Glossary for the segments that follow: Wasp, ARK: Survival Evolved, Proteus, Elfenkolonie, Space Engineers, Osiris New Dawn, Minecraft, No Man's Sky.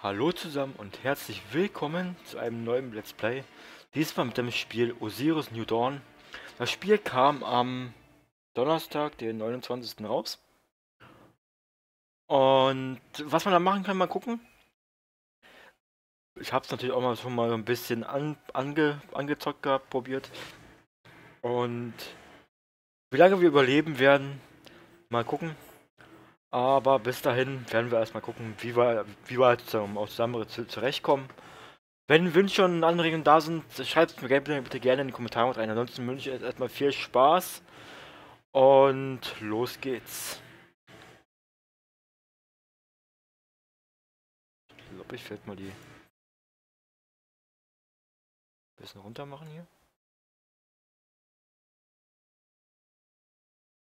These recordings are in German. Hallo zusammen und herzlich willkommen zu einem neuen Let's Play. Diesmal mit dem Spiel Osiris New Dawn. Das Spiel kam am Donnerstag, den 29. raus. Und was man da machen kann, mal gucken. Ich habe es natürlich auch mal schon mal ein bisschen angezockt gehabt, probiert. Und wie lange wir überleben werden, mal gucken. Aber bis dahin werden wir erstmal gucken, wie wir zusammen zurechtkommen. Wenn Wünsche und Anregungen da sind, schreibt es mir bitte gerne in die Kommentare rein. Ansonsten wünsche ich euch erstmal viel Spaß und los geht's. Ich glaube, ich werde mal die ein bisschen runter machen hier.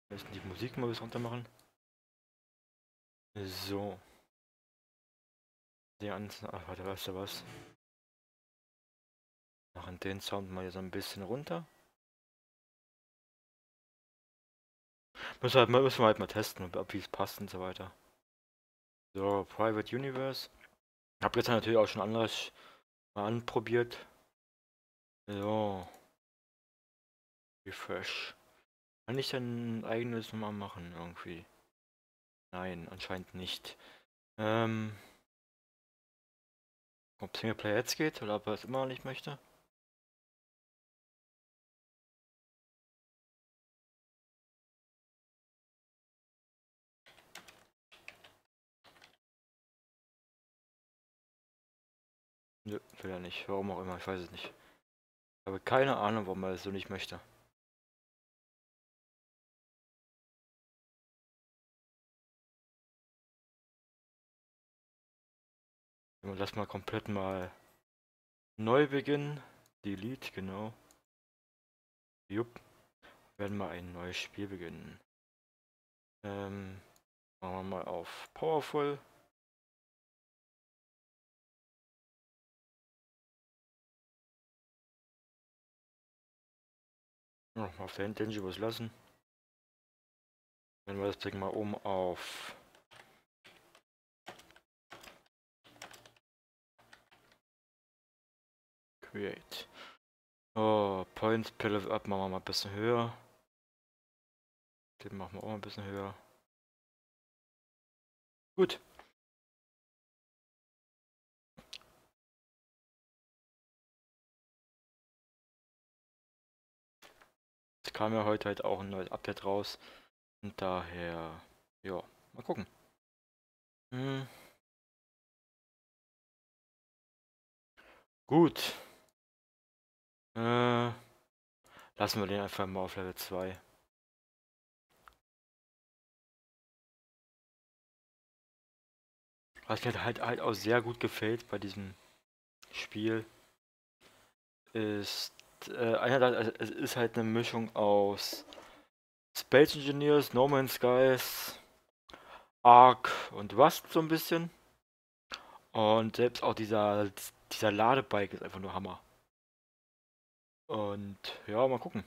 Am besten die Musik mal ein bisschen runter machen. So. Die ganzen. Ach, warte, weißt du was? Machen den Sound mal hier so ein bisschen runter. Müssen wir halt mal testen, ob wie es passt und so weiter. So, Private Universe. Hab jetzt natürlich auch schon anderes mal anprobiert. So. Refresh. Kann ich denn ein eigenes mal machen irgendwie? Nein, anscheinend nicht. Ob Singleplayer jetzt geht oder ob er es immer noch nicht möchte. Nö, will er nicht. Warum auch immer, ich weiß es nicht. Ich habe keine Ahnung, warum er das so nicht möchte. Lass mal komplett mal neu beginnen. Delete, genau. Jupp. Werden wir ein neues Spiel beginnen. Machen wir mal auf Powerful. Noch auf der Intangibles lassen. Wenn wir das Ding mal oben auf Create. Oh, Points per Level Up machen wir mal ein bisschen höher. Den machen wir auch mal ein bisschen höher. Gut. Es kam ja heute halt auch ein neues Update raus. Und daher, ja, mal gucken. Gut. Lassen wir den einfach mal auf Level 2. Was mir halt auch sehr gut gefällt bei diesem Spiel ist, es ist halt eine Mischung aus Space Engineers, No Man's Sky, ARK und Wasp so ein bisschen. Und selbst auch dieser Ladebike ist einfach nur Hammer. Und ja, mal gucken.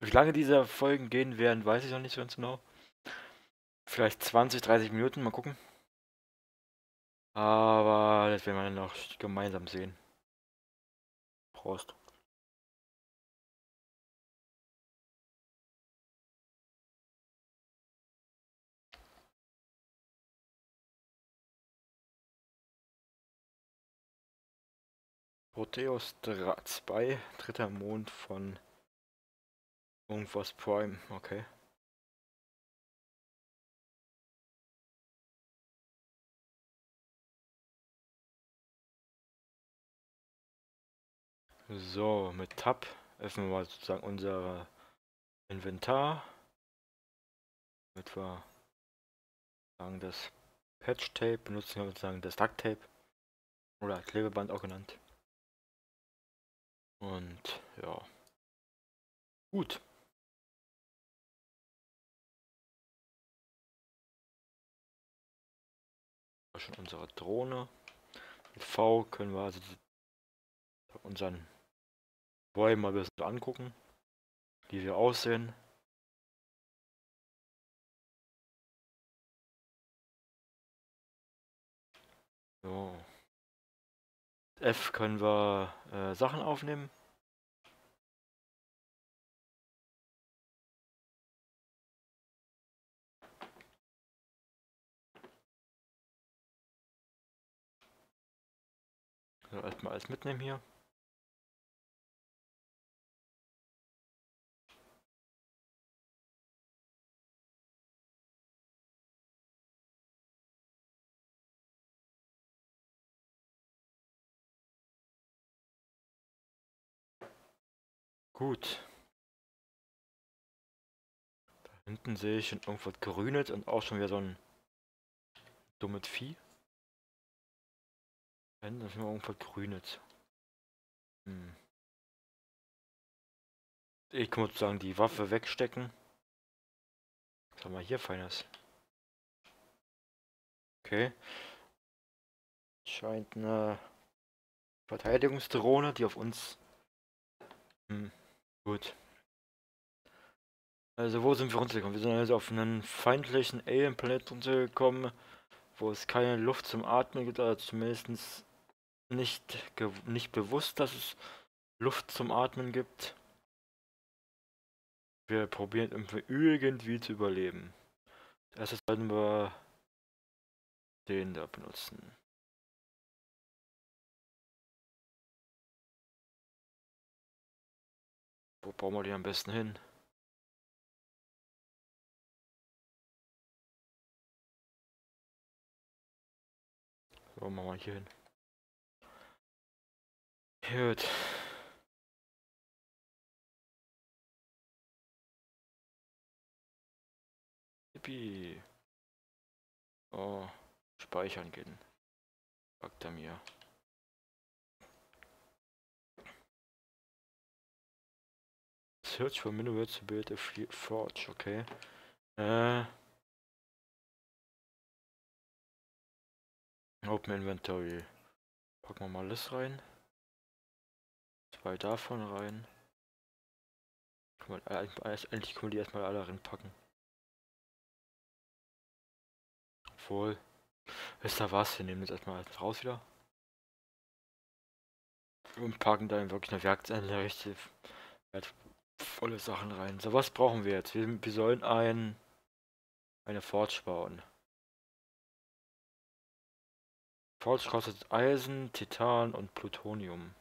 Wie lange diese Folgen gehen werden, weiß ich noch nicht so ganz genau. Vielleicht 20, 30 Minuten, mal gucken. Aber das werden wir dann noch gemeinsam sehen. Prost. Proteus 2, dritter Mond von irgendwas Prime, okay. So, mit Tab öffnen wir mal sozusagen unser Inventar. Damit wir sagen, das Patch Tape benutzen, sozusagen das Duct Tape oder Klebeband auch genannt. Und ja, gut. Das ist schon unsere Drohne. Mit V können wir also unseren Bäume mal ein bisschen angucken, wie wir aussehen. So. F können wir Sachen aufnehmen. So, erstmal alles mitnehmen hier. Gut. Da hinten sehe ich schon irgendwas Grünes und auch schon wieder so ein dummes Vieh. Da hinten ist schon irgendwas Grünes. Ich muss sozusagen die Waffe wegstecken. Was haben wir hier Feines? Okay. Scheint eine Verteidigungsdrohne, die auf uns... Gut. Also wo sind wir runtergekommen? Wir sind also auf einen feindlichen Alien-Planeten runtergekommen, wo es keine Luft zum Atmen gibt, oder zumindest nicht bewusst, dass es Luft zum Atmen gibt. Wir probieren irgendwie zu überleben. Als erstes werden wir den da benutzen. Wo bauen wir die am besten hin? So, machen wir hier hin. Gut. Yippie. Oh, speichern gehen. Sagt er mir. Search for minerals to build a forge, okay. Open Inventory. Packen wir mal das rein. 2 davon rein. Eigentlich können wir die erstmal alle reinpacken. Obwohl. Ist da was? Wir nehmen das erstmal raus wieder. Und packen dann wirklich eine Werkseinrichtung. Volle Sachen rein. So, was brauchen wir jetzt? Wir sollen eine Forge bauen. Forge kostet Eisen, Titan und Plutonium.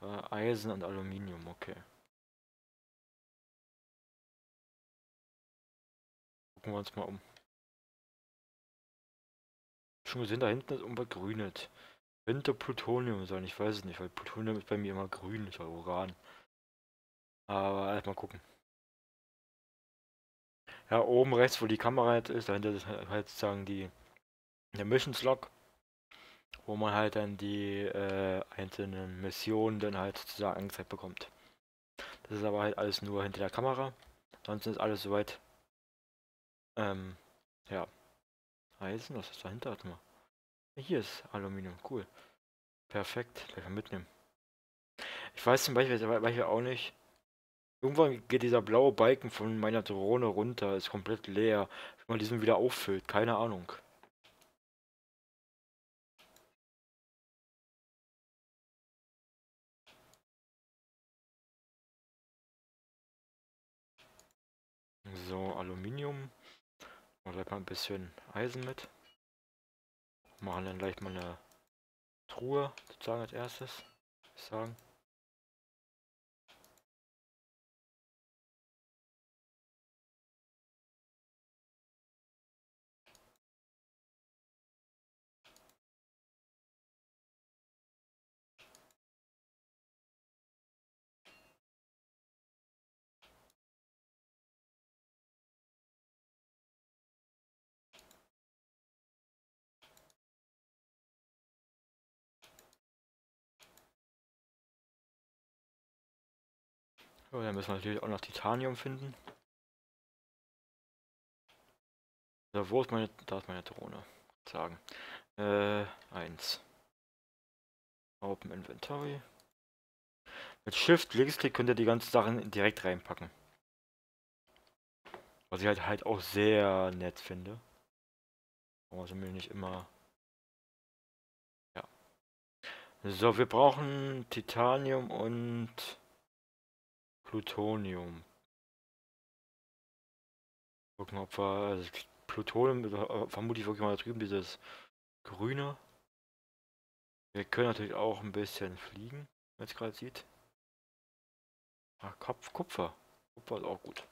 Eisen und Aluminium, okay. Gucken wir uns mal um. Schon gesehen, da hinten ist irgendwas grünet. Könnte Plutonium sein, ich weiß es nicht, weil Plutonium ist bei mir immer grün, ich habe Uran. Aber erstmal gucken. Ja, oben rechts, wo die Kamera jetzt ist, dahinter ist halt sozusagen der Missions Log, wo man halt dann die einzelnen Missionen dann halt sozusagen angezeigt bekommt. Das ist aber halt alles nur hinter der Kamera. Ansonsten ist alles soweit. Ja. Eisen, was ist dahinter? Warte mal. Hier ist Aluminium, cool. Perfekt, gleich mal mitnehmen. Ich weiß zum Beispiel auch nicht. Irgendwann geht dieser blaue Balken von meiner Drohne runter, ist komplett leer. Wenn man diesen wieder auffüllt, keine Ahnung. So, Aluminium. Und gleich mal ein bisschen Eisen mit. Machen dann gleich mal eine Truhe, sozusagen als erstes, würde ich sagen. So, dann müssen wir natürlich auch noch Titanium finden. So, wo ist meine... Da ist meine Drohne. Sagen. 1. Open Inventory. Mit Shift, Linksklick könnt ihr die ganzen Sachen direkt reinpacken. Was ich halt auch sehr nett finde. Also mir nicht immer... Ja. So, wir brauchen Titanium und Plutonium. Gucken, ob wir... Also Plutonium, vermutlich wirklich mal da drüben, dieses Grüne. Wir können natürlich auch ein bisschen fliegen, wenn man es gerade sieht. Ach, Kupfer. Kupfer ist auch gut.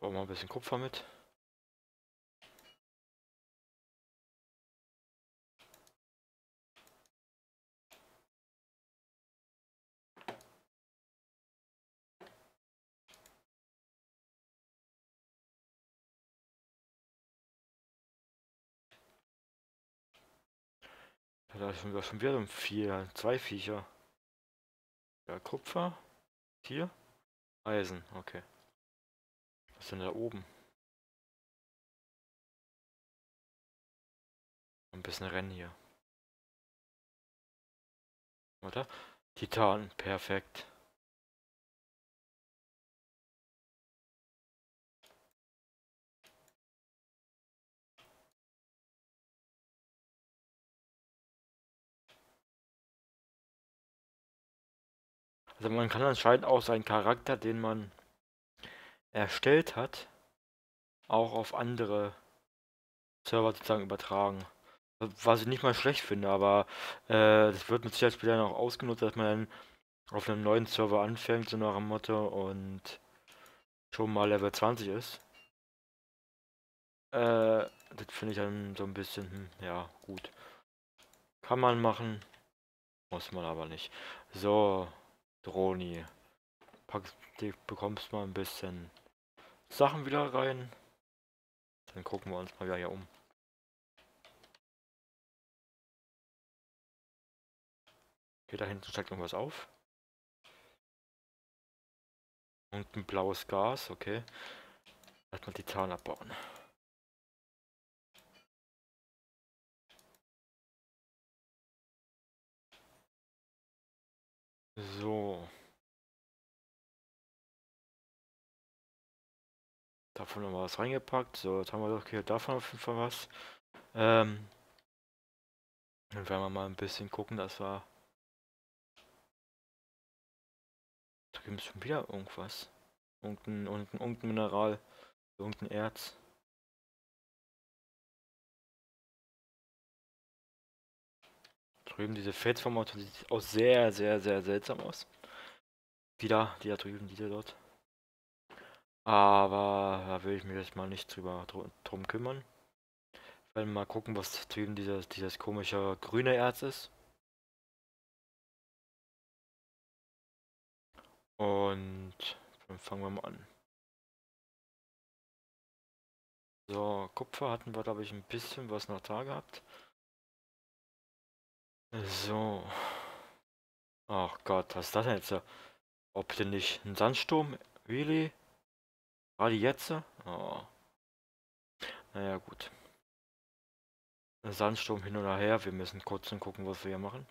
Brauchen wir ein bisschen Kupfer mit. Da ist schon wieder so zwei Viecher. Ja, Kupfer. Hier. Eisen, okay. Was ist denn da oben? Ein bisschen rennen hier. Oder? Titan, perfekt. Also man kann anscheinend auch seinen Charakter, den man erstellt hat, auch auf andere Server sozusagen übertragen. Was ich nicht mal schlecht finde, aber das wird mit Sicherheit später auch ausgenutzt, dass man auf einem neuen Server anfängt, so nach dem Motto, und schon mal Level 20 ist. Das finde ich dann so ein bisschen, ja, gut. Kann man machen, muss man aber nicht. So, Droni. Du bekommst mal ein bisschen Sachen wieder rein. Dann gucken wir uns mal wieder hier um. Hier da hinten steigt irgendwas auf. Und ein blaues Gas, okay. Lass mal Titan abbauen. So. Davon haben wir was reingepackt. So, jetzt haben wir doch hier davon auf jeden Fall was. Dann werden wir mal ein bisschen gucken, dass wir... Da gibt es schon wieder irgendwas. Irgendein Mineral. Irgendein Erz. Drüben diese Felsformation sieht auch sehr, sehr, sehr seltsam aus. Wieder, die da drüben, die da dort. Aber da will ich mich jetzt mal nicht drum kümmern. Ich werde mal gucken, was drüben dieses komische grüne Erz ist. Und dann fangen wir mal an. So, Kupfer hatten wir, glaube ich, ein bisschen was noch da gehabt. So. Ach Gott, was ist das denn jetzt? Ob denn nicht ein Sandsturm? Really? War die jetzt? Oh. Naja, gut. Sandsturm hin oder her. Wir müssen kurz gucken, was wir hier machen.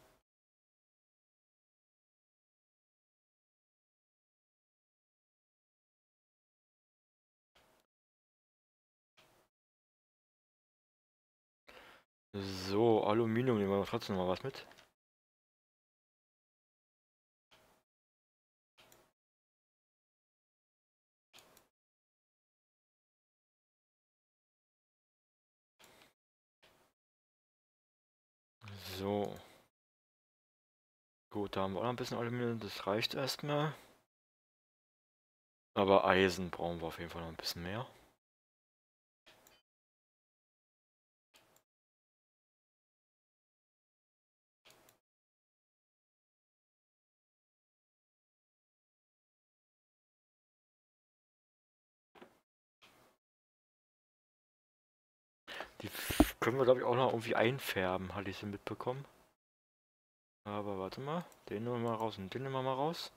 So, Aluminium nehmen wir trotzdem noch mal was mit. So. Gut, da haben wir auch noch ein bisschen Aluminium, das reicht erstmal. Aber Eisen brauchen wir auf jeden Fall noch ein bisschen mehr. Die können wir, glaube ich, auch noch irgendwie einfärben, hatte ich so mitbekommen. Aber warte mal, den nehmen wir mal raus und den nehmen wir mal raus.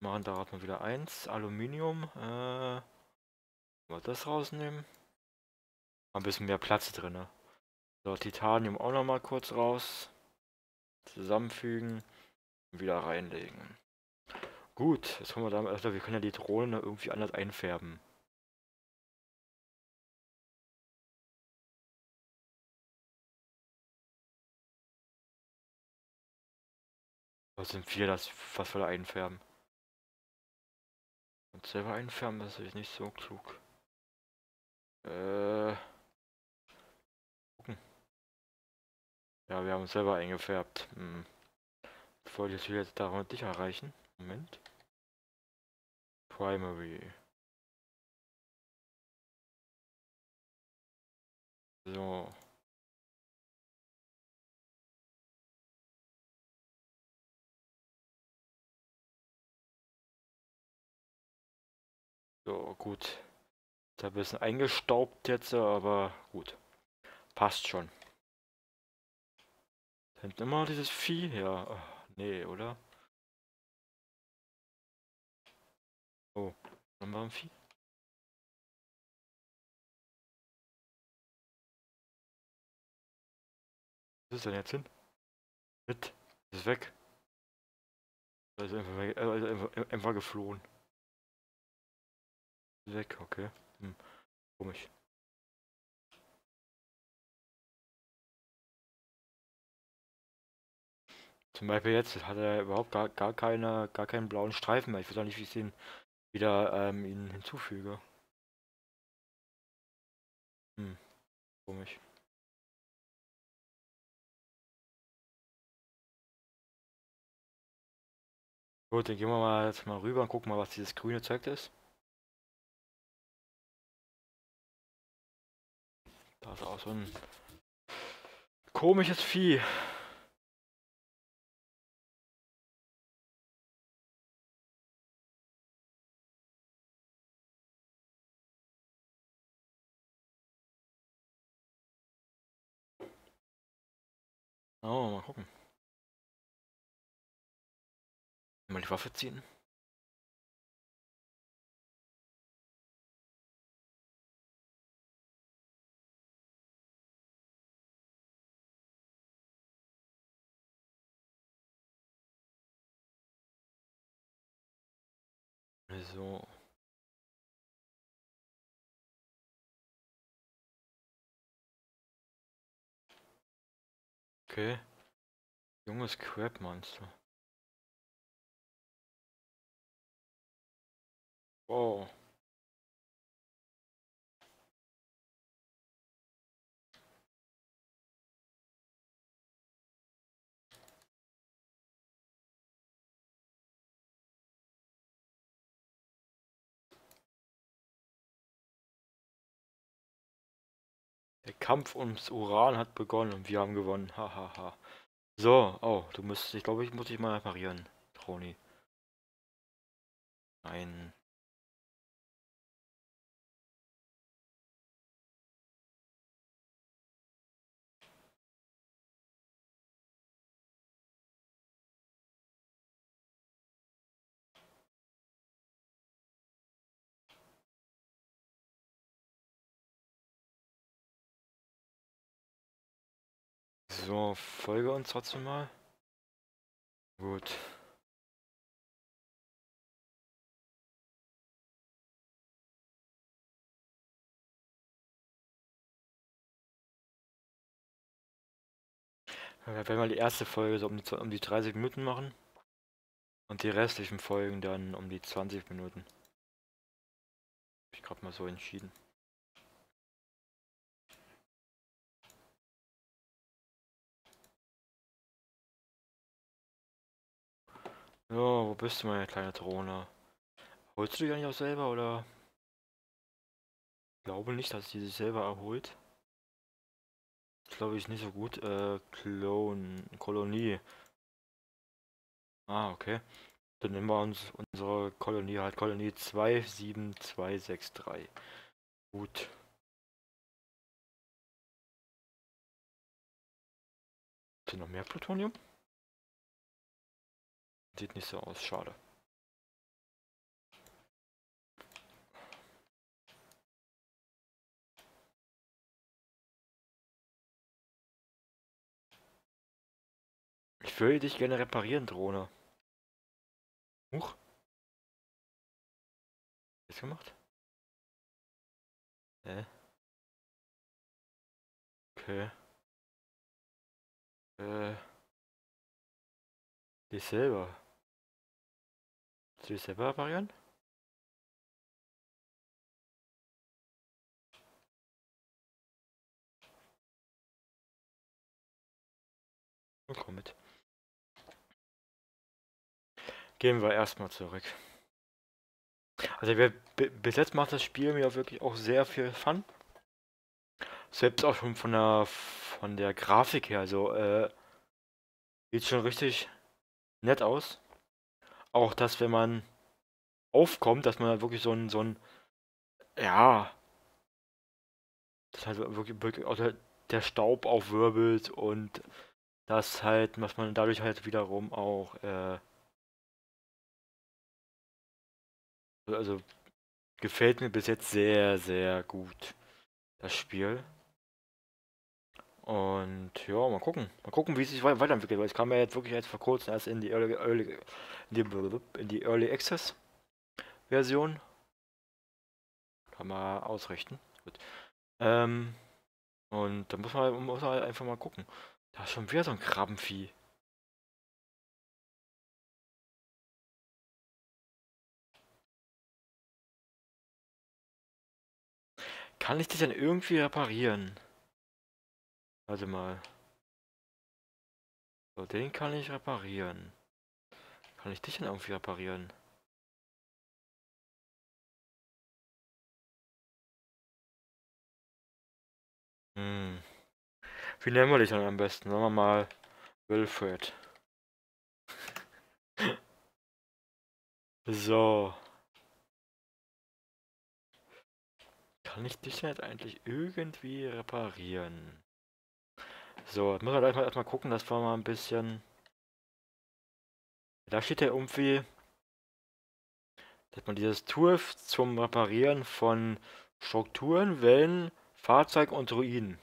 Machen da hat man wieder 1. Aluminium. Mal das rausnehmen. Ein bisschen mehr Platz drin. So, Titanium auch nochmal kurz raus. Zusammenfügen. Und wieder reinlegen. Gut, jetzt haben wir damit. Also wir können ja die Drohne irgendwie anders einfärben. Was sind wir das? Was wir da einfärben? Und selber einfärben, das ist nicht so klug. Gucken. Ja, wir haben uns selber eingefärbt. Hm. Ich wollte jetzt wieder damit dich erreichen. Moment. Primary. So. So, gut. Ist ein bisschen eingestaubt jetzt, aber gut. Passt schon. Sind immer dieses Vieh her. Ach, nee, oder? Oh, dann war ein Vieh. Was ist denn jetzt hin? Mit. Ist weg. Also einfach geflohen. Weg, okay. Hm. Komisch. Zum Beispiel jetzt hat er überhaupt gar keinen blauen Streifen mehr. Ich weiß auch nicht, wie ich den wieder ihn hinzufüge. Hm. Komisch. Gut, dann gehen wir mal jetzt mal rüber und gucken mal, was dieses grüne Zeug ist. Das ist auch so ein komisches Vieh. Oh, mal gucken. Mal die Waffe ziehen. So. Okay. Junges Crab-Monster. Wow. Der Kampf ums Uran hat begonnen und wir haben gewonnen. Hahaha. Ha, ha. So, oh, du müsstest, ich glaube, ich muss dich mal reparieren, Troni. Nein. So, folge uns trotzdem mal. Gut. Wir werden mal die erste Folge so um die 30 Minuten machen. Und die restlichen Folgen dann um die 20 Minuten. Hab ich gerade mal so entschieden. So, wo bist du, meine kleine Drohne? Holst du die gar nicht auch selber, oder? Ich glaube nicht, dass die sich selber erholt. Das glaube ich nicht so gut. Kolonie. Ah, okay. Dann nehmen wir uns unsere Kolonie, halt Kolonie 27263. Gut. Ist hier noch mehr Plutonium? Sieht nicht so aus, schade. Ich würde dich gerne reparieren, Drohne. Huch. Ist gemacht? Okay. Dich selber. Willst du dich selber reparieren? Und komm mit. Gehen wir erstmal zurück. Also bis jetzt macht das Spiel mir wirklich auch sehr viel Fun. Selbst auch schon von der Grafik her. Also sieht schon richtig nett aus. Auch dass, wenn man aufkommt, dass man halt wirklich ja, dass halt wirklich auch der Staub aufwirbelt und das halt, was man dadurch halt wiederum auch also gefällt mir bis jetzt sehr, sehr gut das Spiel. Und ja, mal gucken, wie es sich weiterentwickelt, weil es kam ja jetzt wirklich vor kurzem erst in die Early Access Version. Kann man ausrichten. Gut. Und da muss man einfach mal gucken. Da ist schon wieder so ein Krabbenvieh. Kann ich dich dann irgendwie reparieren? Warte mal. So, den kann ich reparieren. Kann ich dich dann irgendwie reparieren? Wie nennen wir dich dann am besten? Sagen wir mal Wilfred. So. Kann ich dich jetzt eigentlich irgendwie reparieren? So, jetzt müssen wir erstmal gucken, dass wir mal ein bisschen... Da steht ja irgendwie, dass man dieses Tool zum Reparieren von Strukturen, Wellen, Fahrzeug und Ruinen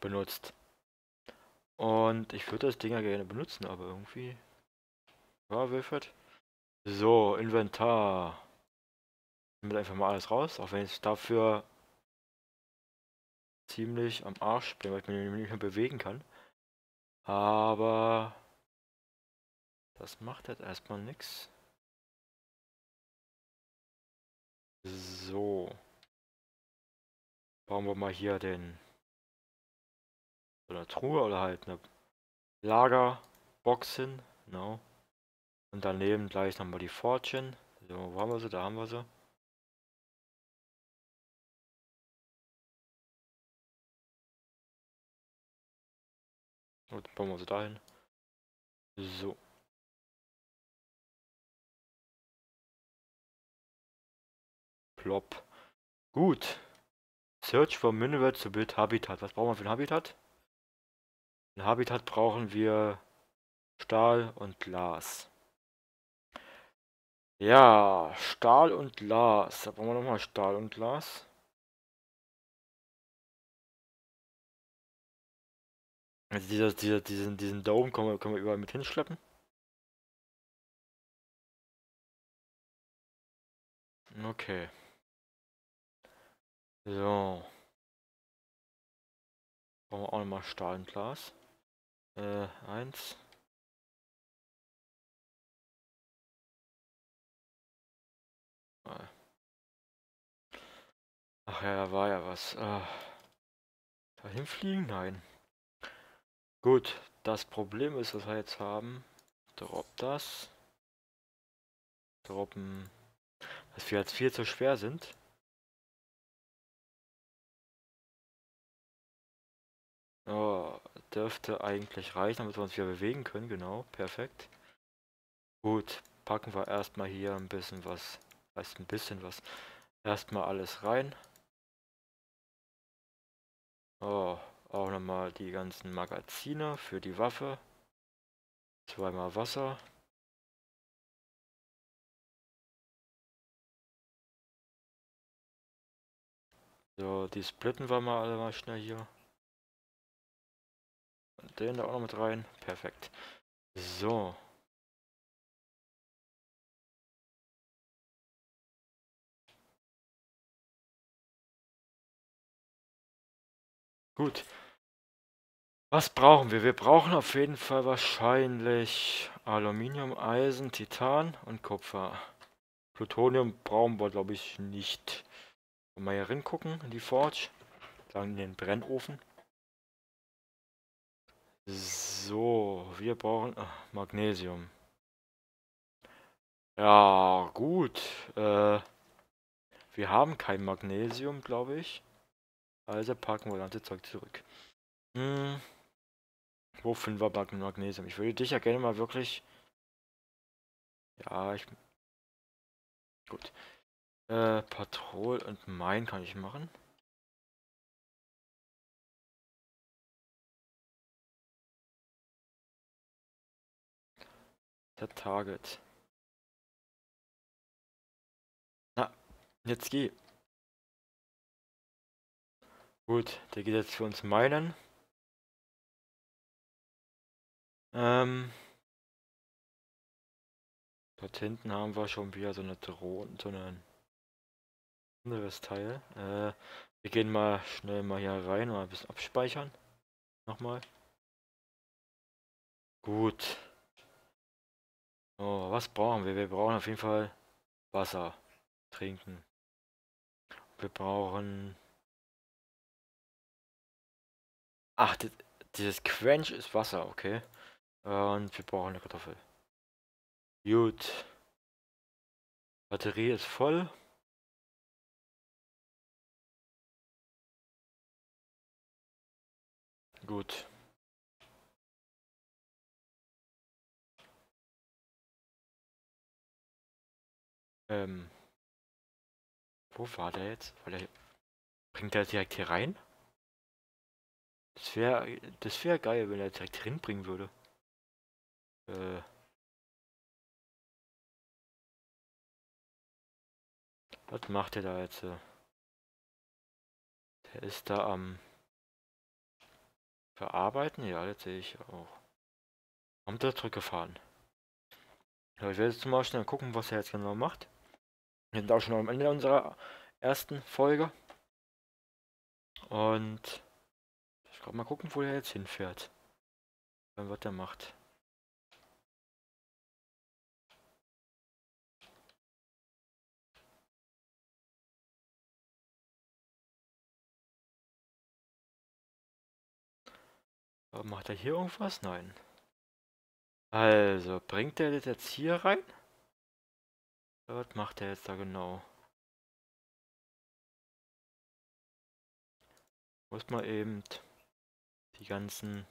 benutzt. Und ich würde das Ding ja gerne benutzen, aber irgendwie... Ja, Wilfred. So, Inventar. Mit einfach mal alles raus, auch wenn ich dafür ziemlich am Arsch bin, weil ich mich nicht mehr bewegen kann. Aber das macht jetzt erstmal nichts. So. Bauen wir mal hier so eine Truhe oder halt eine Lagerbox hin. Genau. Und daneben gleich nochmal die Fortune. So, wo haben wir sie? Da haben wir sie. Und bauen wir sie dahin. So. Plop. Gut. Search for Mineral to build Habitat. Was brauchen wir für ein Habitat? Ein Habitat brauchen wir Stahl und Glas. Ja, Stahl und Glas. Da brauchen wir nochmal Stahl und Glas. Also diesen Dome können wir überall mit hinschleppen. Okay. So. Brauchen wir auch nochmal Stahl und Glas. 1. Ach ja, da war ja was. Dahin fliegen? Nein. Gut, das Problem ist, was wir jetzt haben, droppen, dass wir jetzt viel zu schwer sind. Oh, dürfte eigentlich reichen, damit wir uns wieder bewegen können, genau, perfekt. Gut, packen wir erstmal hier ein bisschen was, erstmal alles rein. Oh. Auch nochmal die ganzen Magazine für die Waffe. Zweimal Wasser. So, die splitten wir mal alle mal schnell hier. Und den da auch noch mit rein. Perfekt. So. Gut. Was brauchen wir? Wir brauchen auf jeden Fall wahrscheinlich Aluminium, Eisen, Titan und Kupfer. Plutonium brauchen wir, glaube ich, nicht. Mal hier reingucken in die Forge. Dann in den Brennofen. So, wir brauchen Magnesium. Ja, gut. Wir haben kein Magnesium, glaube ich. Also packen wir das ganze Zeug zurück. Wo finden wir Magnesium? Ich würde dich ja gerne mal wirklich... Ja, ich... Gut. Patrol und Mine kann ich machen. Der Target. Na, jetzt geh. Gut, der geht jetzt für uns meinen. Dort hinten haben wir schon wieder so eine Drohne, so ein anderes Teil. Wir gehen mal schnell mal hier rein und ein bisschen abspeichern. Nochmal. Gut. So, was brauchen wir? Wir brauchen auf jeden Fall Wasser. Trinken. Wir brauchen... Ach, dieses Quench ist Wasser, okay. Und wir brauchen eine Kartoffel. Gut. Batterie ist voll. Gut. Wo war der jetzt? War der... Bringt der direkt hier rein? Das wäre geil, wenn er direkt hinbringen würde. Was macht er da jetzt? Der ist da am Verarbeiten? Ja, das sehe ich auch. Haben da zurückgefahren. Ja, ich werde jetzt mal schnell gucken, was er jetzt genau macht. Wir sind auch schon am Ende unserer ersten Folge. Und... mal gucken, wo er jetzt hinfährt. Dann was er macht. Aber macht er hier irgendwas? Nein. Also, bringt er das jetzt hier rein? Was macht er jetzt da genau? Muss man eben... die ganzen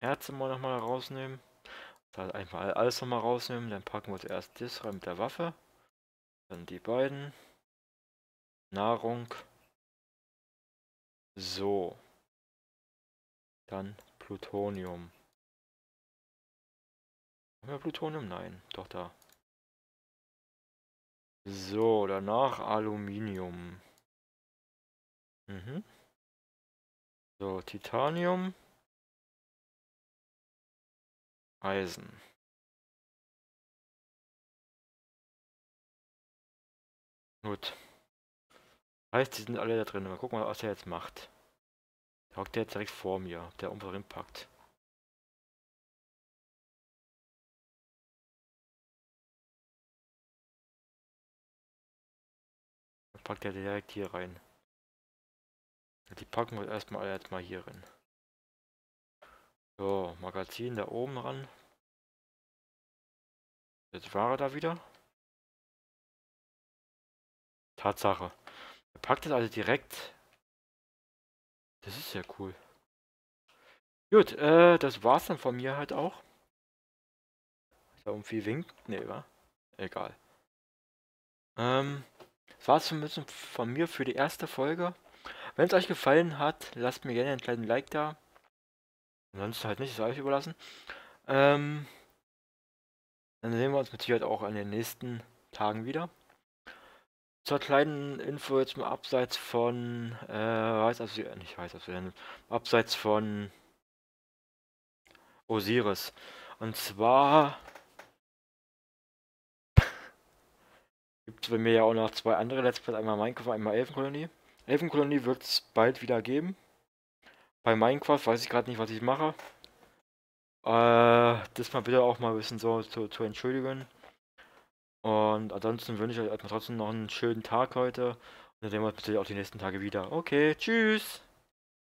Erze mal nochmal rausnehmen. Also einfach alles nochmal rausnehmen. Dann packen wir zuerst das rein mit der Waffe. Dann die beiden. Nahrung. So. Dann Plutonium. Haben wir Plutonium? Nein. Doch da. So, danach Aluminium. Mhm. So, Titanium, Eisen. Gut. Heißt, die sind alle da drin. Mal gucken, was er jetzt macht. Da hockt der jetzt direkt vor mir, ob der irgendwo packt. Dann packt er direkt hier rein. Die packen wir erstmal alle jetzt mal hier rein. So, Magazin da oben ran. Jetzt war er da wieder. Tatsache. Er packt es also direkt. Das ist ja cool. Gut, das war's dann von mir halt auch. Ist da irgendwie winkt? Ne, war? Egal. Das war's von mir für die erste Folge. Wenn es euch gefallen hat, lasst mir gerne einen kleinen Like da. Ansonsten halt nicht, das ist euch überlassen. Dann sehen wir uns mit Sicherheit auch an den nächsten Tagen wieder. Zur kleinen Info jetzt mal abseits von, nicht weiß abseits von Osiris. Und zwar gibt es bei mir ja auch noch zwei andere Let's Plays, einmal Minecraft, einmal Elfenkolonie. Elfenkolonie wird es bald wieder geben. Bei Minecraft weiß ich gerade nicht, was ich mache. Das mal bitte auch mal ein bisschen so zu entschuldigen. Und ansonsten wünsche ich euch trotzdem noch einen schönen Tag heute. Und dann sehen wir uns natürlich auch die nächsten Tage wieder. Okay, tschüss!